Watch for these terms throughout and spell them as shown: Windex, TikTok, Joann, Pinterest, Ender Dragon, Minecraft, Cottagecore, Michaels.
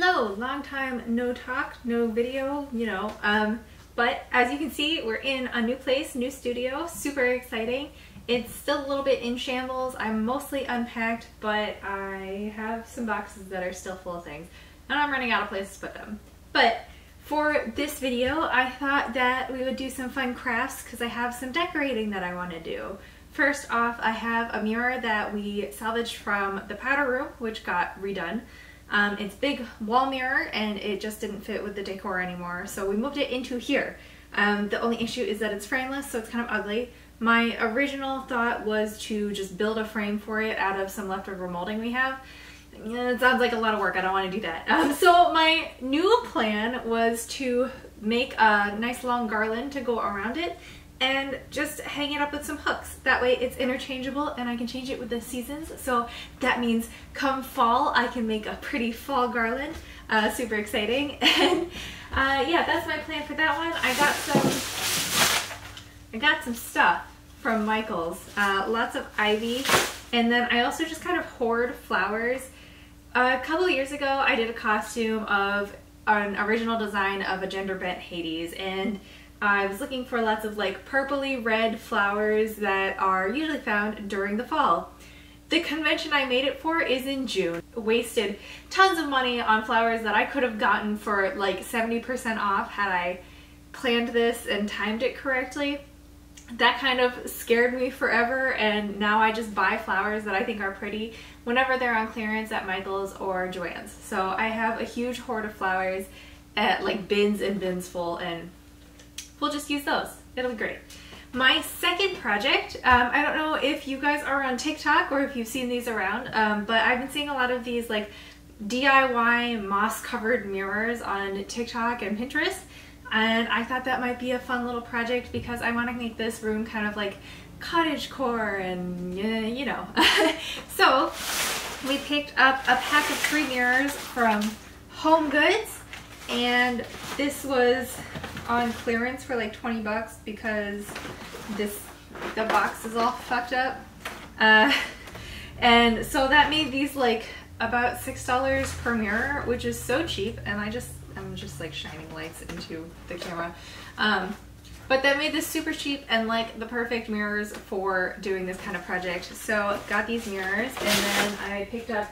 Hello, long time no talk, no video, you know, but as you can see, we're in a new place, new studio, super exciting. It's still a little bit in shambles. I'm mostly unpacked, but I have some boxes that are still full of things and I'm running out of places to put them. But for this video, I thought that we would do some fun crafts because I have some decorating that I want to do. First off, I have a mirror that we salvaged from the powder room, which got redone. It's a big wall mirror and it just didn't fit with the decor anymore, so we moved it into here. The only issue is that it's frameless, so it's kind of ugly. My original thought was to just build a frame for it out of some leftover molding we have. It sounds like a lot of work, I don't want to do that. So my new plan was to make a nice long garland to go around it and just hang it up with some hooks. That way it's interchangeable and I can change it with the seasons. So that means come fall, I can make a pretty fall garland. Super exciting. And yeah, that's my plan for that one. I got some stuff from Michaels. Lots of ivy. And then I also just kind of hoard flowers. A couple years ago, I did a costume of an original design of a gender-bent Hades, and I was looking for lots of like purpley red flowers that are usually found during the fall. The convention I made it for is in June. Wasted tons of money on flowers that I could have gotten for like 70% off had I planned this and timed it correctly. That kind of scared me forever, and now I just buy flowers that I think are pretty whenever they're on clearance at Michael's or Joann's. So I have a huge hoard of flowers at like bins and bins full, and we'll just use those. It'll be great. My second project, I don't know if you guys are on TikTok or if you've seen these around, but I've been seeing a lot of these like DIY moss covered mirrors on TikTok and Pinterest. And I thought that might be a fun little project because I want to make this room kind of like cottagecore and you know. So we picked up a pack of 3 mirrors from Home Goods, and this was on clearance for like 20 bucks because the box is all fucked up. And so that made these like about $6 per mirror, which is so cheap, and I'm just like shining lights into the camera. But that made this super cheap and like the perfect mirrors for doing this kind of project. So got these mirrors, and then I picked up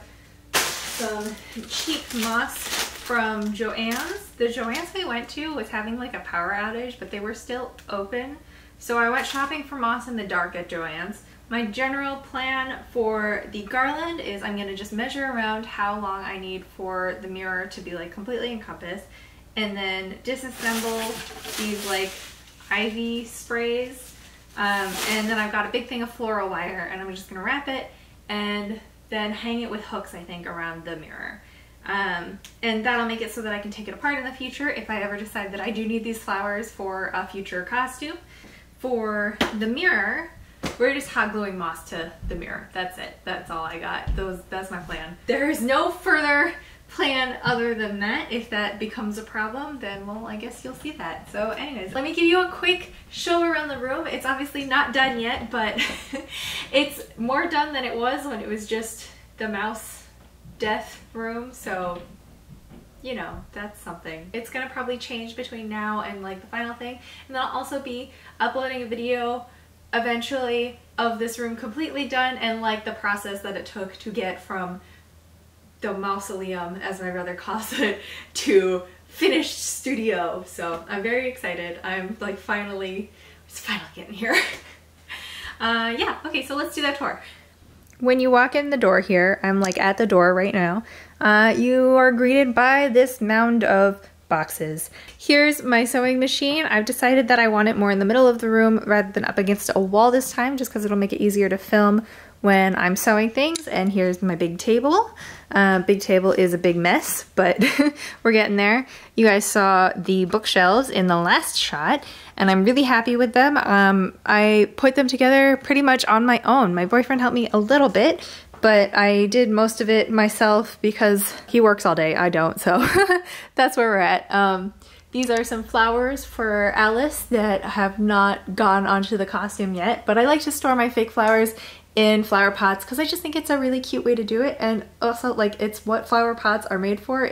some cheap moss from Joann's. The Joann's we went to was having like a power outage, but they were still open. So I went shopping for moss in the dark at Joann's. My general plan for the garland is I'm going to just measure around how long I need for the mirror to be like completely encompassed, and then disassemble these like ivy sprays, and then I've got a big thing of floral wire and I'm just going to wrap it and then hang it with hooks, I think, around the mirror. And that'll make it so that I can take it apart in the future if I ever decide that I do need these flowers for a future costume. For the mirror, we're just hot gluing moss to the mirror. That's it. That's all I got. That's my plan. There is no further plan other than that. If that becomes a problem, then, well, I guess you'll see that. So anyways, let me give you a quick show around the room. It's obviously not done yet, but it's more done than it was when it was just the mouse death room. So, you know, that's something. It's gonna probably change between now and like the final thing. And then I'll also be uploading a video eventually of this room completely done and like the process that it took to get from the mausoleum, as my brother calls it, to finished studio. So I'm very excited. I'm like finally getting here. Yeah, okay, so let's do that tour. When you walk in the door here, I'm like at the door right now, you are greeted by this mound of boxes. Here's my sewing machine. I've decided that I want it more in the middle of the room rather than up against a wall this time, just because it'll make it easier to film when I'm sewing things. And here's my big table. Big table is a big mess, but we're getting there. You guys saw the bookshelves in the last shot, and I'm really happy with them. I put them together pretty much on my own. My boyfriend helped me a little bit, but I did most of it myself because he works all day, I don't, so that's where we're at. These are some flowers for Alice that have not gone onto the costume yet, but I like to store my fake flowers in flower pots because I just think it's a really cute way to do it, and also like it's what flower pots are made for.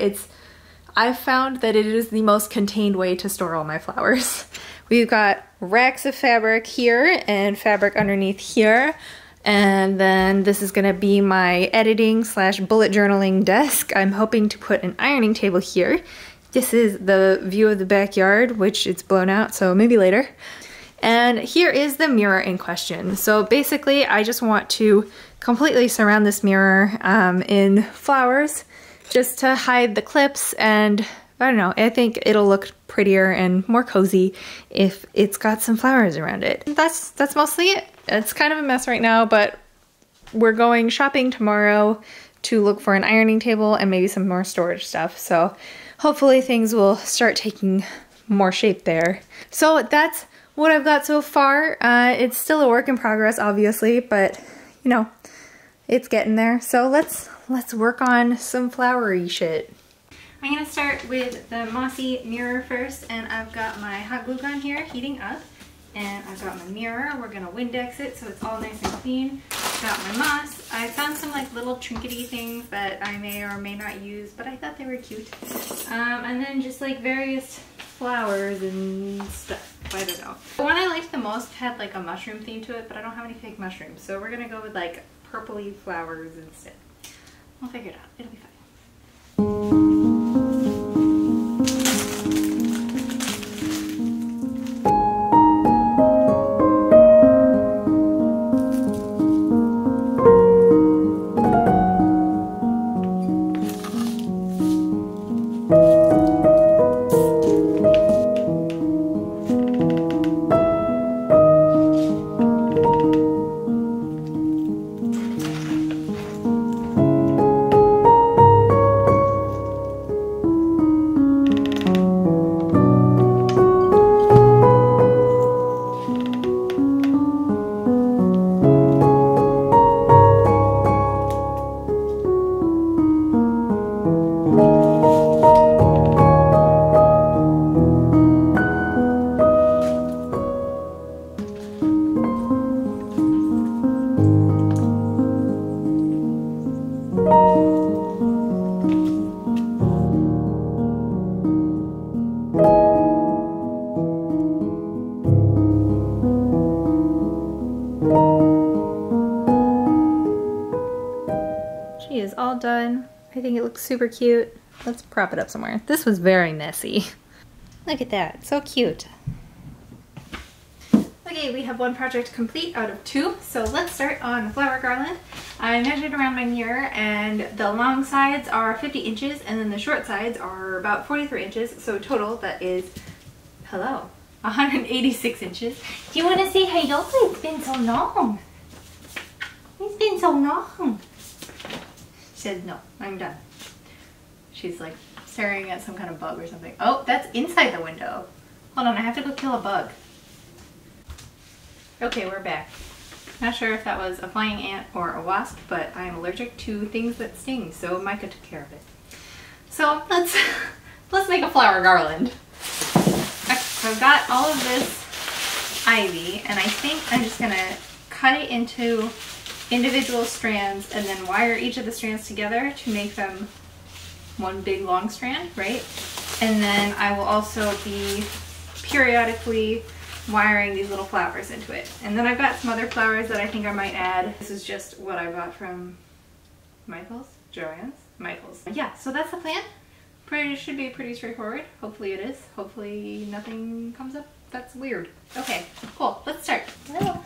I've found that it is the most contained way to store all my flowers. We've got racks of fabric here and fabric underneath here. And then this is gonna be my editing / bullet journaling desk. I'm hoping to put an ironing table here. This is the view of the backyard, which it's blown out, so maybe later. And here is the mirror in question. So basically, I just want to completely surround this mirror in flowers just to hide the clips, and I don't know, I think it'll look prettier and more cozy if it's got some flowers around it. That's mostly it. It's kind of a mess right now, but we're going shopping tomorrow to look for an ironing table and maybe some more storage stuff, so hopefully things will start taking more shape there. So that's what I've got so far. It's still a work in progress, obviously, but you know, it's getting there. So let's work on some flowery shit. I'm gonna start with the mossy mirror first, and I've got my hot glue gun here heating up, and I've got my mirror. We're gonna Windex it so it's all nice and clean. I've got my moss. I found some like little trinkety things that I may or may not use, but I thought they were cute. And then just like various flowers and stuff, I don't know. The one I liked the most had like a mushroom theme to it, but I don't have any fake mushrooms, so we're gonna go with like purpley flowers instead. We'll figure it out. It'll be fine. She is all done. I think it looks super cute. Let's prop it up somewhere. This was very messy. Look at that, so cute. Okay, we have one project complete out of two, so let's start on the flower garland. I measured around my mirror, and the long sides are 50 inches, and then the short sides are about 43 inches, so total that is, hello, 186 inches. Do you want to say hello? It's been so long. It's been so long. She says, no, I'm done. She's like staring at some kind of bug or something. Oh, that's inside the window. Hold on, I have to go kill a bug. Okay, we're back. Not sure if that was a flying ant or a wasp, but I'm allergic to things that sting, so Micah took care of it. So let's make a flower garland. Okay, so I've got all of this ivy, and I think I'm just gonna cut it into individual strands and then wire each of the strands together to make them one big long strand, right? And then I will also be periodically wiring these little flowers into it. And then I've got some other flowers that I think I might add. This is just what I bought from Michael's? Joann's? Michael's. Yeah, so that's the plan. Should be pretty straightforward. Hopefully it is. Hopefully nothing comes up that's weird. Okay, cool. Let's start. Hello.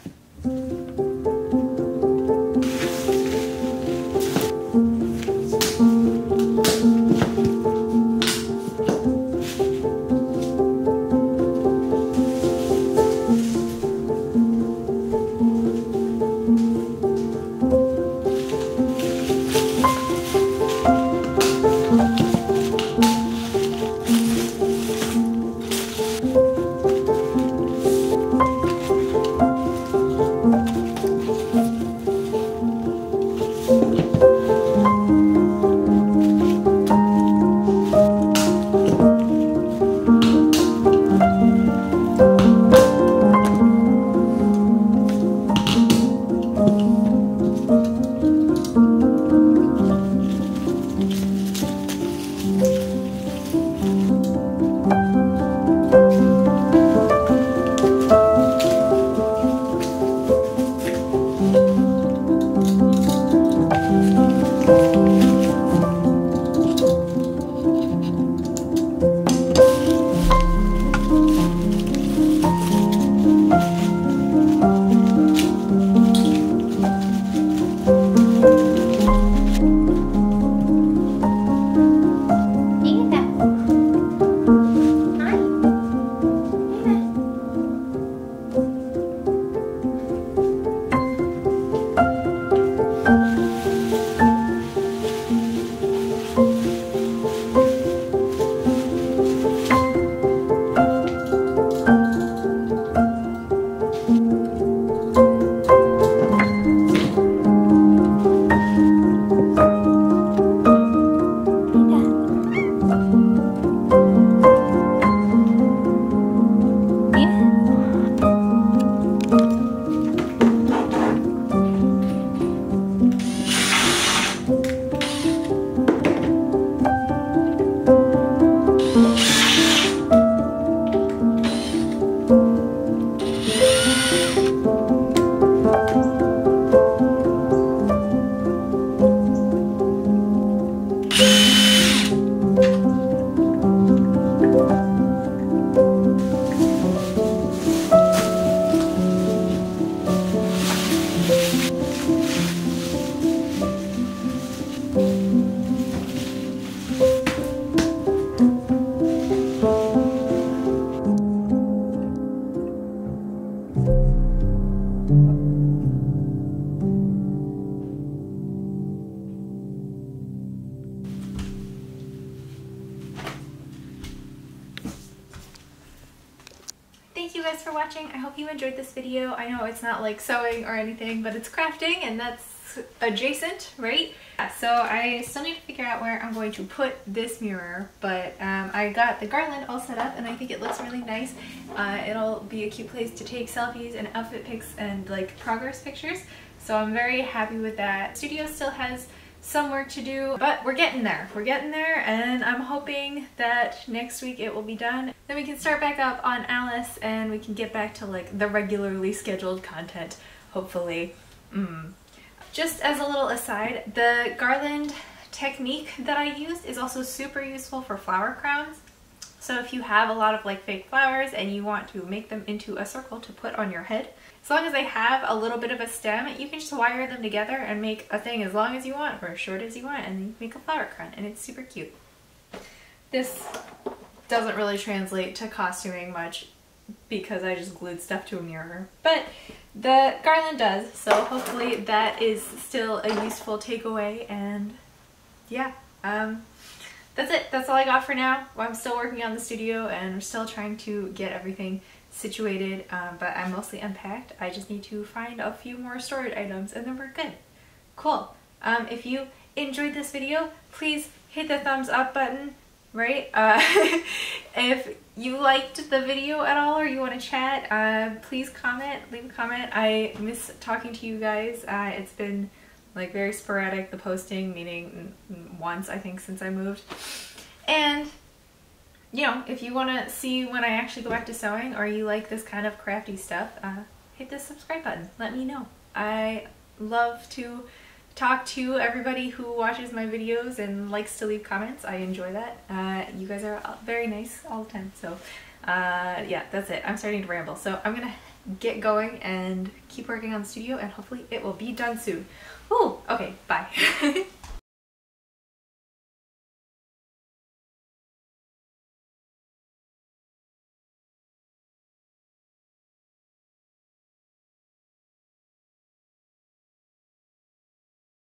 Thank you guys for watching. I hope you enjoyed this video. I know it's not like sewing or anything, but it's crafting and that's adjacent, right? So I still need to figure out where I'm going to put this mirror, but I got the garland all set up and I think it looks really nice. It'll be a cute place to take selfies and outfit pics and like progress pictures. So I'm very happy with that. Studio still has some work to do, but we're getting there. We're getting there, and I'm hoping that next week it will be done. Then we can start back up on Alice and we can get back to like the regularly scheduled content, hopefully. Just as a little aside, the garland technique that I used is also super useful for flower crowns. So if you have a lot of like fake flowers and you want to make them into a circle to put on your head, as long as they have a little bit of a stem, you can just wire them together and make a thing as long as you want or as short as you want, and you make a flower crown, and it's super cute. This doesn't really translate to costuming much because I just glued stuff to a mirror, but the garland does, so hopefully that is still a useful takeaway, and yeah. That's it. That's all I got for now. I'm still working on the studio and we're still trying to get everything situated, but I'm mostly unpacked. I just need to find a few more storage items and then we're good. Cool. If you enjoyed this video, please hit the thumbs up button, right? If you liked the video at all or you want to chat, please comment, leave a comment. I miss talking to you guys. It's been like very sporadic, the posting, meaning once I think since I moved. And you know, if you want to see when I actually go back to sewing or you like this kind of crafty stuff, hit the subscribe button, let me know. I love to talk to everybody who watches my videos and likes to leave comments. I enjoy that. You guys are very nice all the time, so yeah, that's it. I'm starting to ramble, so I'm gonna get going and keep working on the studio and hopefully it will be done soon. Ooh, okay, bye.